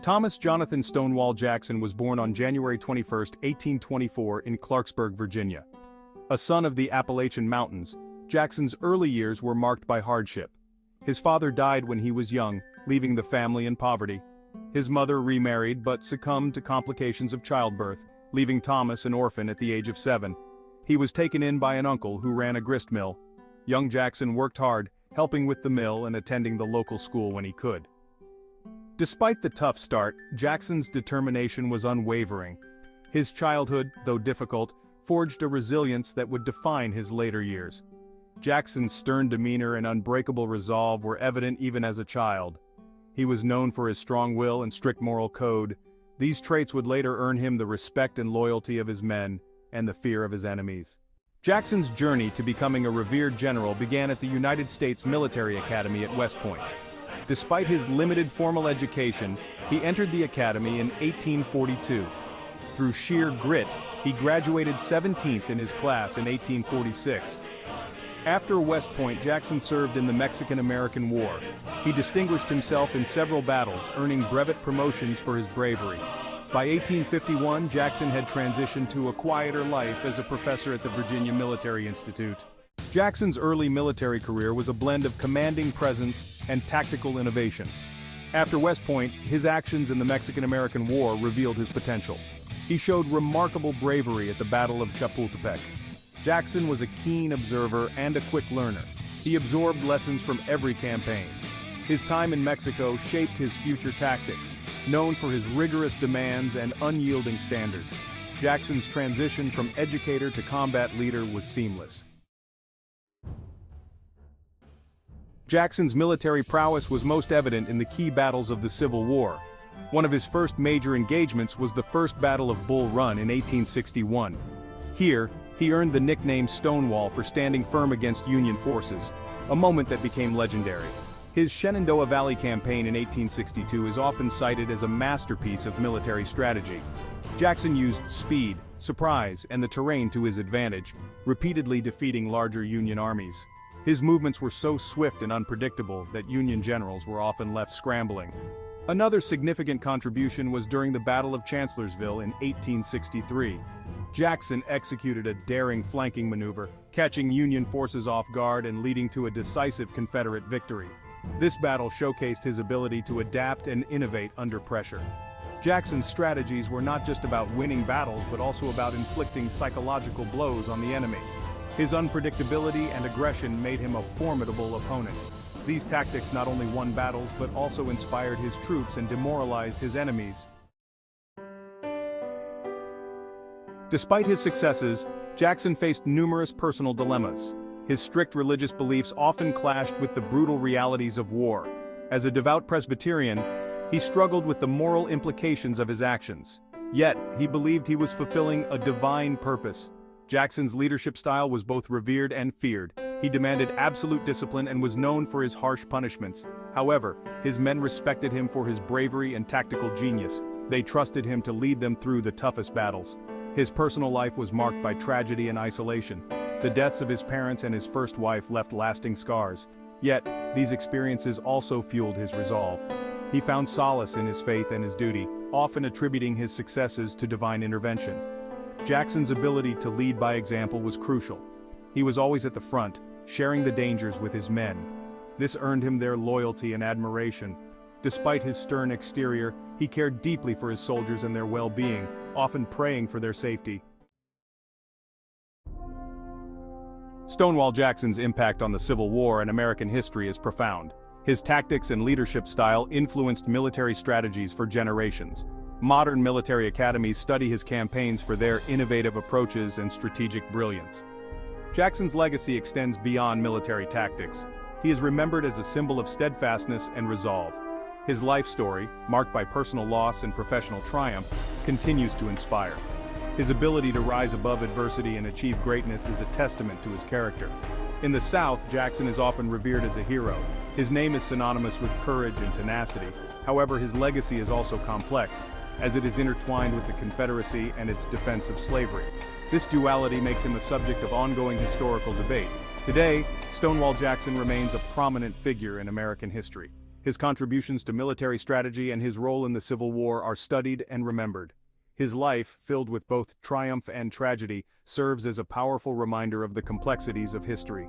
Thomas Jonathan Stonewall Jackson was born on January 21, 1824 in Clarksburg, Virginia. A son of the Appalachian Mountains, Jackson's early years were marked by hardship. His father died when he was young, leaving the family in poverty. His mother remarried but succumbed to complications of childbirth, leaving Thomas an orphan at the age of 7. He was taken in by an uncle who ran a grist mill. Young Jackson worked hard, helping with the mill and attending the local school when he could. Despite the tough start, Jackson's determination was unwavering. His childhood, though difficult, forged a resilience that would define his later years. Jackson's stern demeanor and unbreakable resolve were evident even as a child. He was known for his strong will and strict moral code. These traits would later earn him the respect and loyalty of his men, and the fear of his enemies. Jackson's journey to becoming a revered general began at the United States Military Academy at West Point. Despite his limited formal education, he entered the academy in 1842. Through sheer grit, he graduated 17th in his class in 1846. After West Point, Jackson served in the Mexican-American War. He distinguished himself in several battles, earning brevet promotions for his bravery. By 1851, Jackson had transitioned to a quieter life as a professor at the Virginia Military Institute. Jackson's early military career was a blend of commanding presence and tactical innovation. After West Point, his actions in the Mexican-American War revealed his potential. He showed remarkable bravery at the Battle of Chapultepec. Jackson was a keen observer and a quick learner. He absorbed lessons from every campaign. His time in Mexico shaped his future tactics, known for his rigorous demands and unyielding standards. Jackson's transition from educator to combat leader was seamless. Jackson's military prowess was most evident in the key battles of the Civil War. One of his first major engagements was the First Battle of Bull Run in 1861. Here, he earned the nickname Stonewall for standing firm against Union forces, a moment that became legendary. His Shenandoah Valley Campaign in 1862 is often cited as a masterpiece of military strategy. Jackson used speed, surprise, and the terrain to his advantage, repeatedly defeating larger Union armies. His movements were so swift and unpredictable that Union generals were often left scrambling. Another significant contribution was during the Battle of Chancellorsville in 1863. Jackson executed a daring flanking maneuver, catching Union forces off guard and leading to a decisive Confederate victory. This battle showcased his ability to adapt and innovate under pressure. Jackson's strategies were not just about winning battles but also about inflicting psychological blows on the enemy. His unpredictability and aggression made him a formidable opponent. These tactics not only won battles but also inspired his troops and demoralized his enemies. Despite his successes, Jackson faced numerous personal dilemmas. His strict religious beliefs often clashed with the brutal realities of war. As a devout Presbyterian, he struggled with the moral implications of his actions. Yet, he believed he was fulfilling a divine purpose. Jackson's leadership style was both revered and feared. He demanded absolute discipline and was known for his harsh punishments. However, his men respected him for his bravery and tactical genius. They trusted him to lead them through the toughest battles. His personal life was marked by tragedy and isolation. The deaths of his parents and his first wife left lasting scars. Yet, these experiences also fueled his resolve. He found solace in his faith and his duty, often attributing his successes to divine intervention. Jackson's ability to lead by example was crucial. He was always at the front, sharing the dangers with his men. This earned him their loyalty and admiration. Despite his stern exterior, he cared deeply for his soldiers and their well-being, often praying for their safety. Stonewall Jackson's impact on the Civil War and American history is profound. His tactics and leadership style influenced military strategies for generations. Modern military academies study his campaigns for their innovative approaches and strategic brilliance. Jackson's legacy extends beyond military tactics. He is remembered as a symbol of steadfastness and resolve. His life story, marked by personal loss and professional triumph, continues to inspire. His ability to rise above adversity and achieve greatness is a testament to his character. In the South, Jackson is often revered as a hero. His name is synonymous with courage and tenacity. However, his legacy is also complex, as it is intertwined with the Confederacy and its defense of slavery. This duality makes him a subject of ongoing historical debate. Today, Stonewall Jackson remains a prominent figure in American history. His contributions to military strategy and his role in the Civil War are studied and remembered. His life, filled with both triumph and tragedy, serves as a powerful reminder of the complexities of history.